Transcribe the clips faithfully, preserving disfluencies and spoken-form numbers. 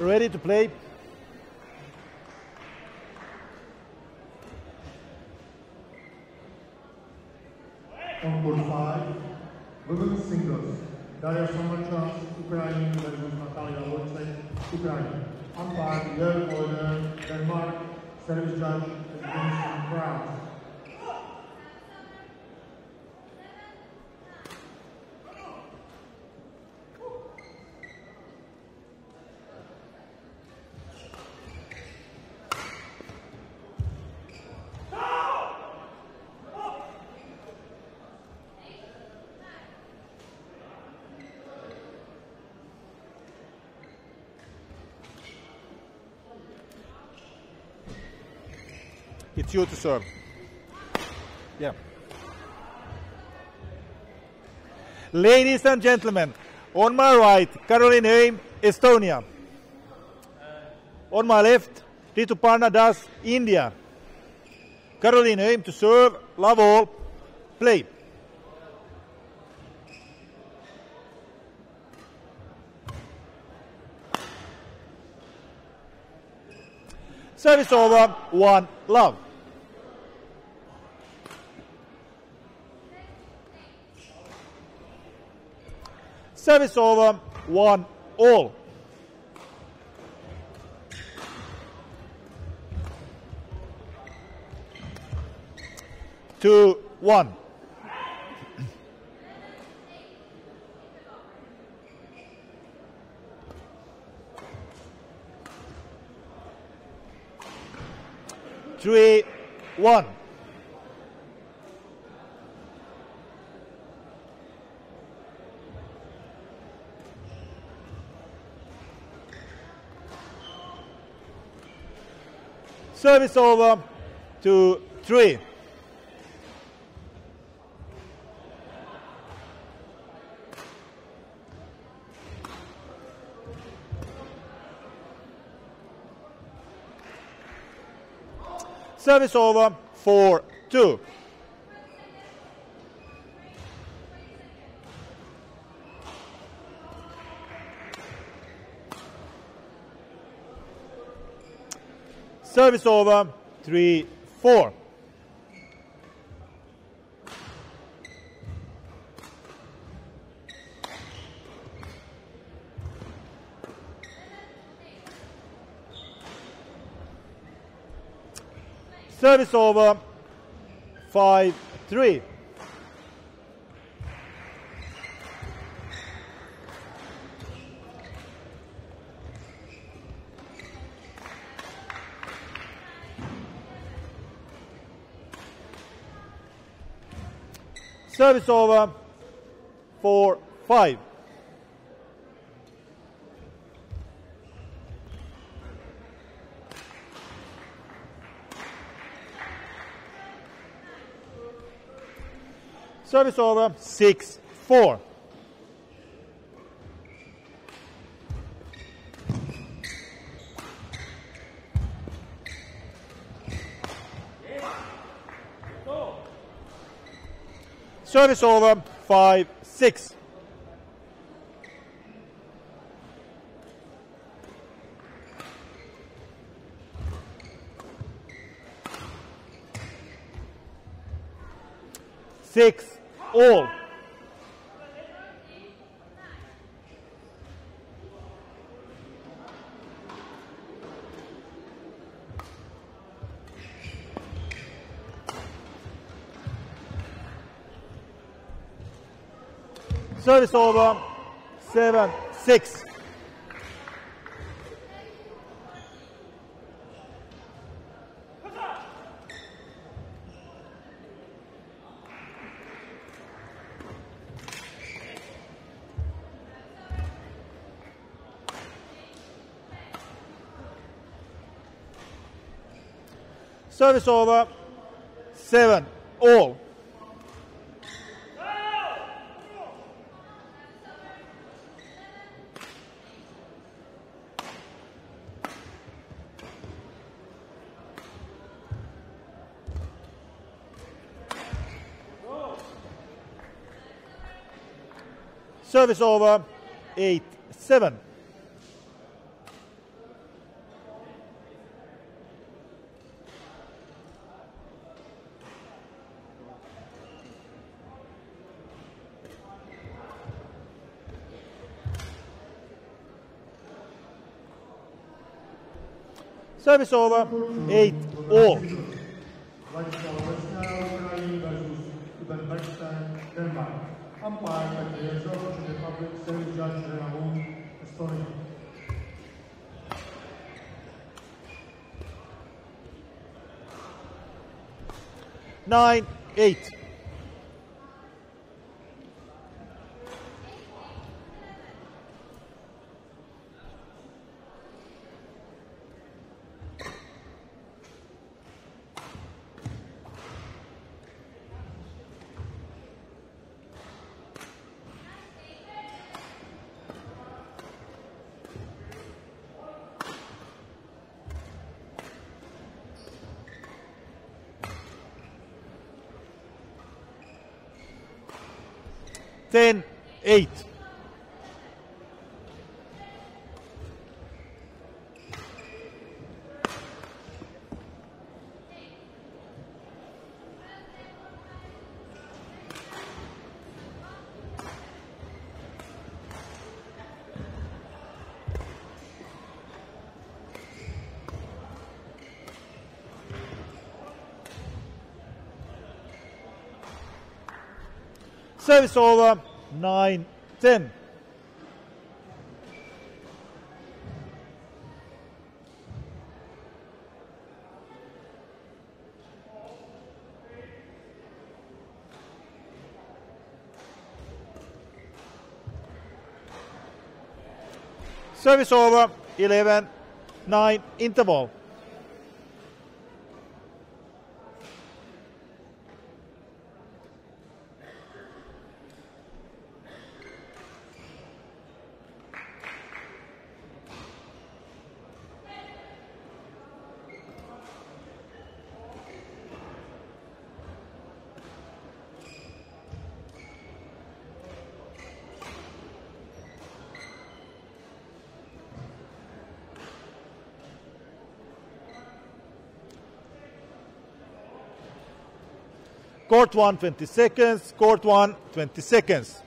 Ready to play. Number five, women's singles. Darya Sama-Trump, Ukraine, versus Natalia Wojciech, Ukraine. Umpire, third order, Denmark, service judge, against France. It's you to serve. Yeah. Ladies and gentlemen, on my right, Karoliine Hoim, Estonia. On my left, Rituparna Das, India. Karoliine Hoim to serve, love all, play. Service over, one love. Service over, one all. Two, one. Three, one. Service over to three. Service over, four, two. Service over, three, four. Service over, five, three. Service over, four, five. Service over, six, four. Service over, five, six. Six, all. Service over, seven, six. Service over, seven, all. Service over, eight, seven. Service over, eight all. Nine, eight. Ten, eight. Service over, nine, ten. Service over, eleven, nine, interval. Court one, twenty seconds. Court one, twenty seconds.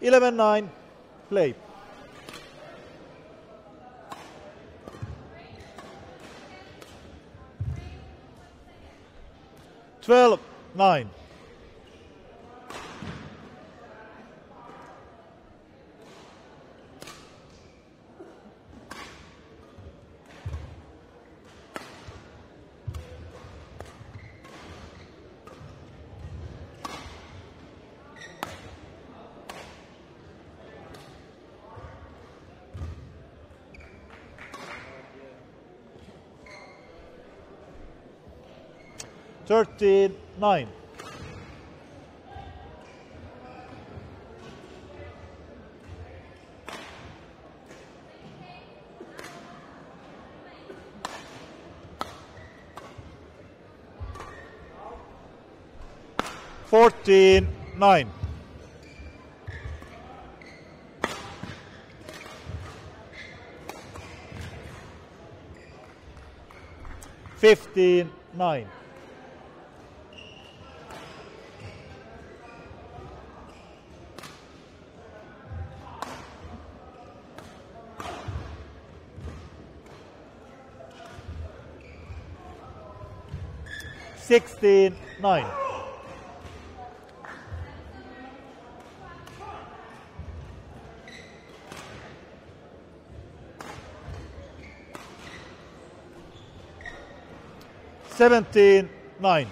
eleven nine, play. twelve nine. thirteen nine. fourteen nine. fifteen nine. sixteen nine. seventeen nine.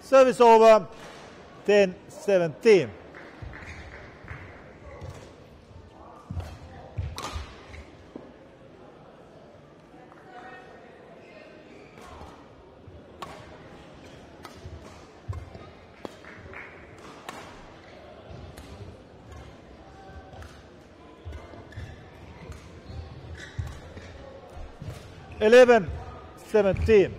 Service over. ten seventeen. eleven seventeen.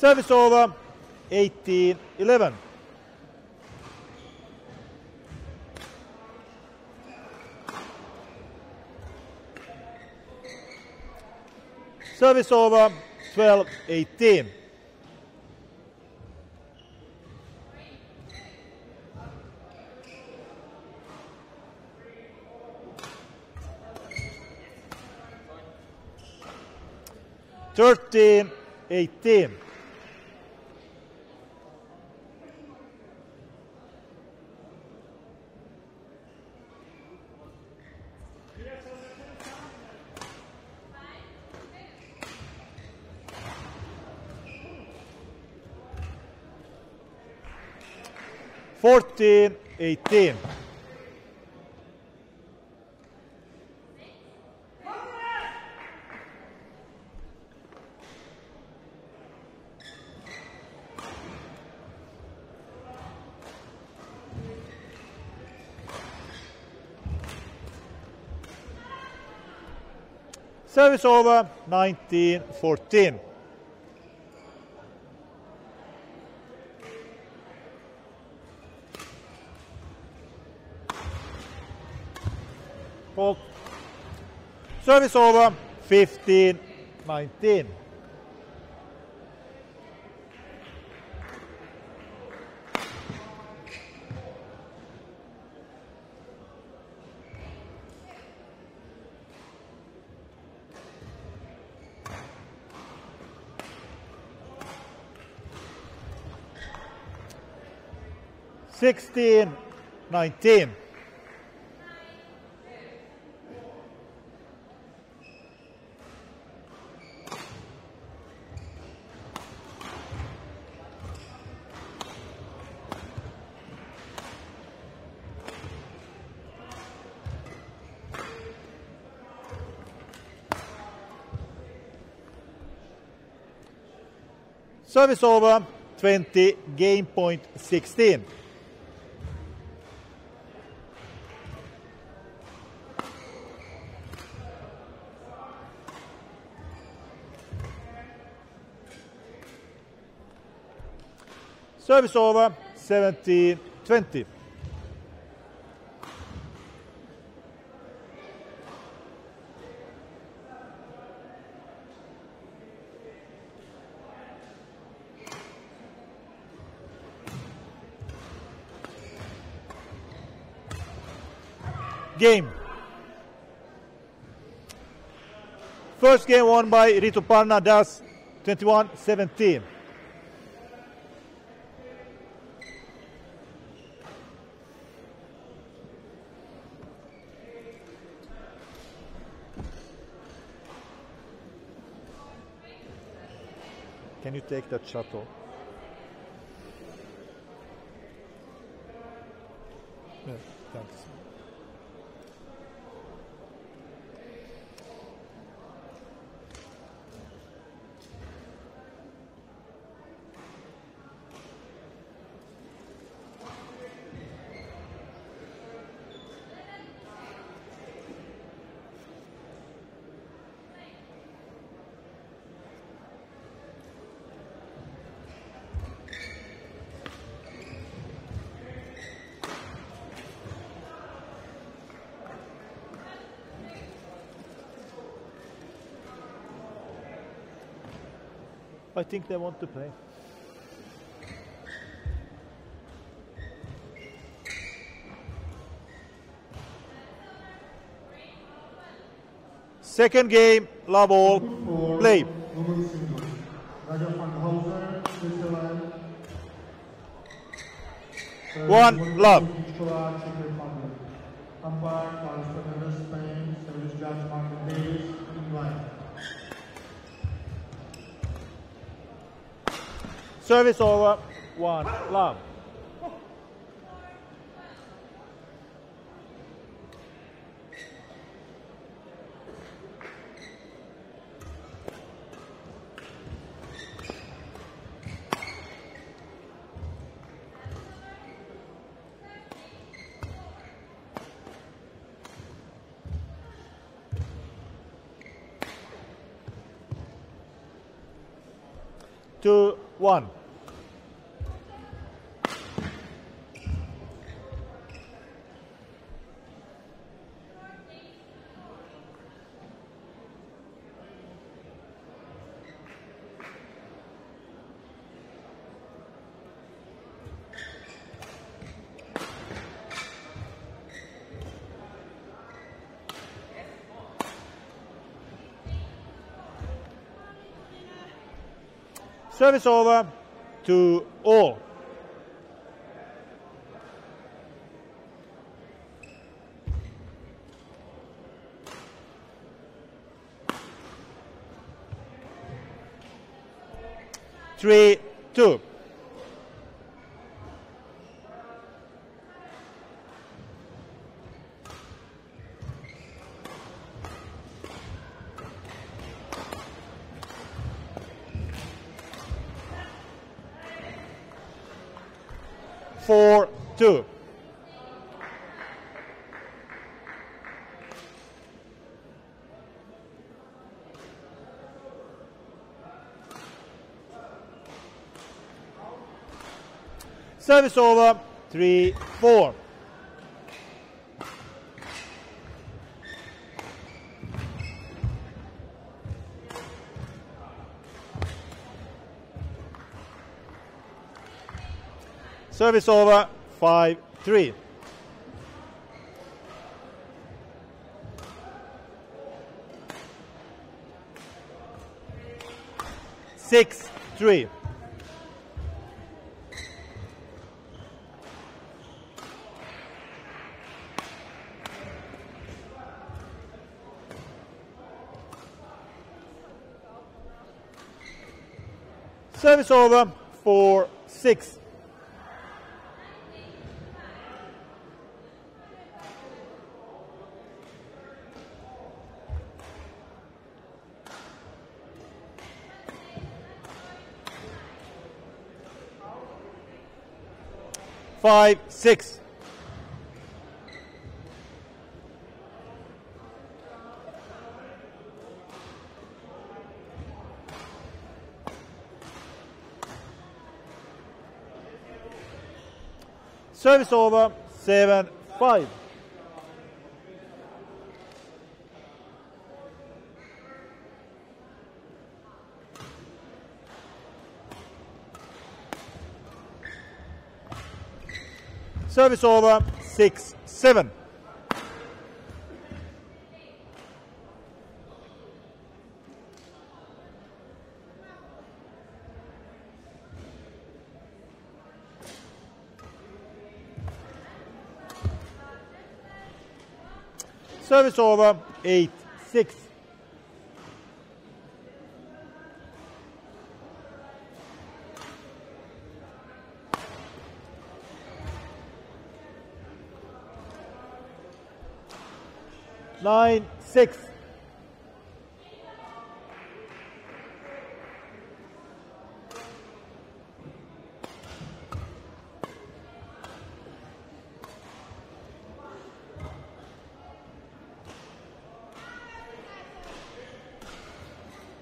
Service over, eighteen eleven. Service over, twelve eighteen. thirteen eighteen. fourteen eighteen. Service over, nineteen fourteen. Fault. Service over, fifteen nineteen. sixteen nineteen. Service over, twenty, game point sixteen. Service over, seventeen twenty. Game. First game won by Rituparna Das, twenty-one seventeen. Can you take that shuttle? Yeah, thanks. I think they want to play. Second game, love ball, play. One love. Service over, one love. two, one. Service over to all. Three, two. Four, two. Service over, three, four. Service over, five, three. Six, three. Service over, four, six. Five, six. Service over, seven, five. Service over, six, seven. Service over, eight, six. Nine, six.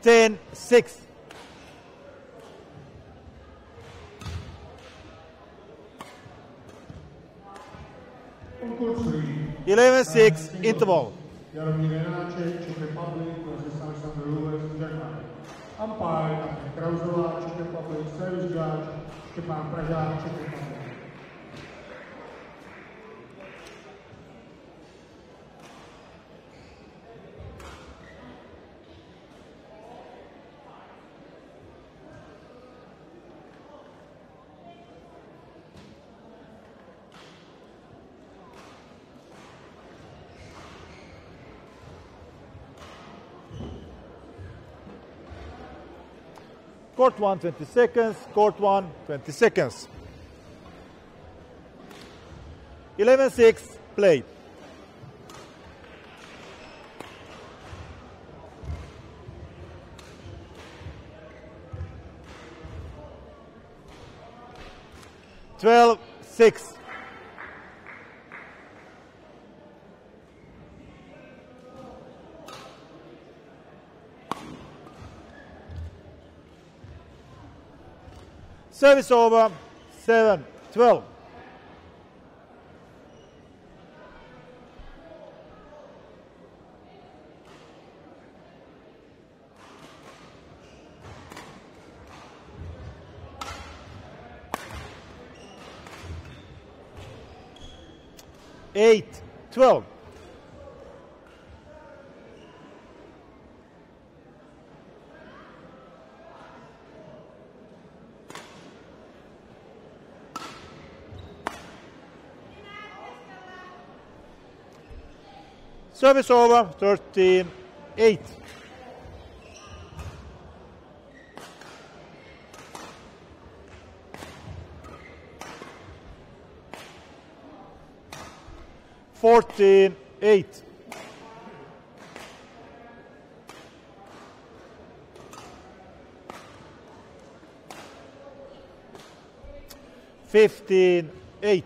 Ten, six. Eleven, six, interval. Karoliine Hoim, Republic versus Alexander Lewis, Germany. Umpire, Krausola, Czech Republic, Service Judge, Stepan Praga, Czech Republic. Court one, twenty seconds. Court one, twenty seconds. eleven six, play. twelve six. Service over, seven twelve. eight twelve. Service over, thirteen eight. fourteen eight. fifteen eight.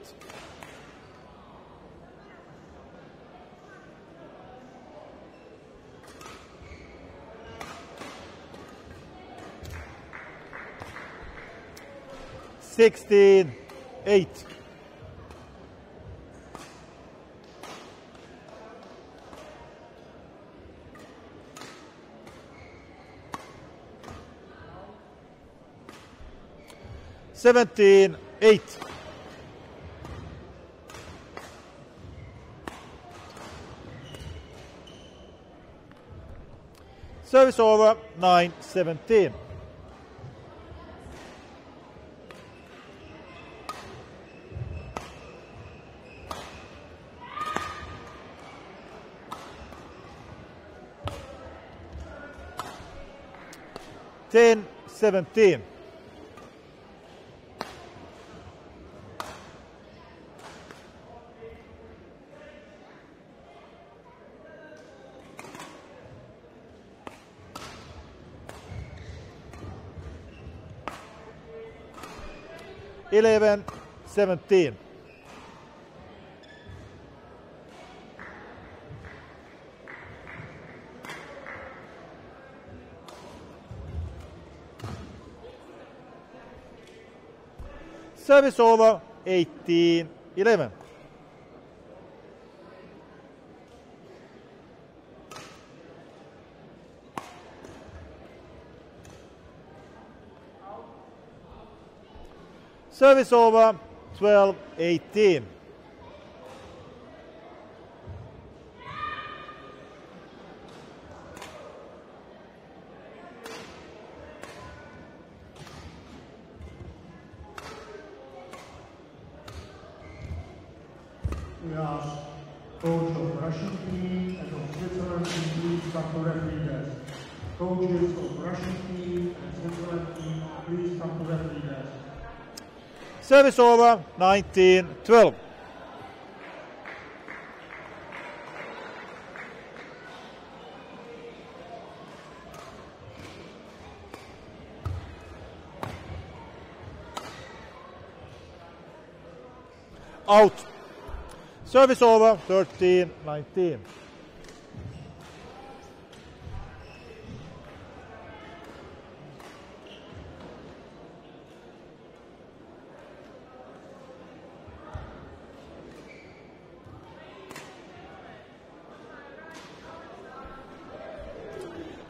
sixteen eight. Seventeen eight. Service over, nine seventeen. Ten seventeen. Eleven, seventeen. Service over, eighteen, eleven. Service over, twelve eighteen. We ask coach of Russian team and of Switzerland team, Doctor Referee Des. Coaches of Russian team and Switzerland team, please come to Referee Des. Service over, nineteen twelve. Out. Service over, thirteen nineteen.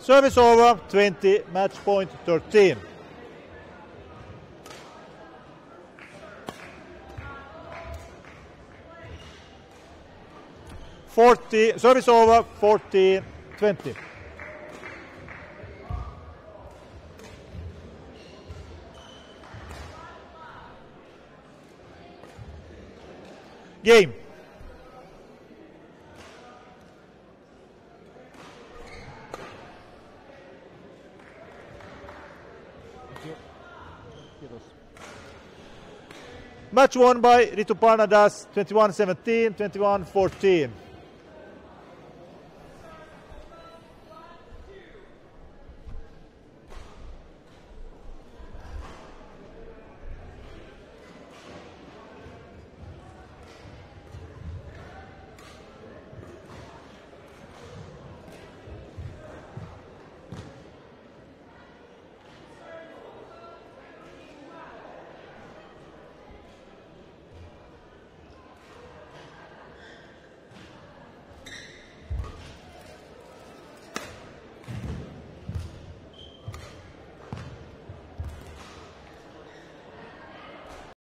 Service over, twenty, match point thirteen. forty, service over, fourteen twenty. Game. Match won by Rituparna Das, twenty-one seventeen, twenty-one fourteen.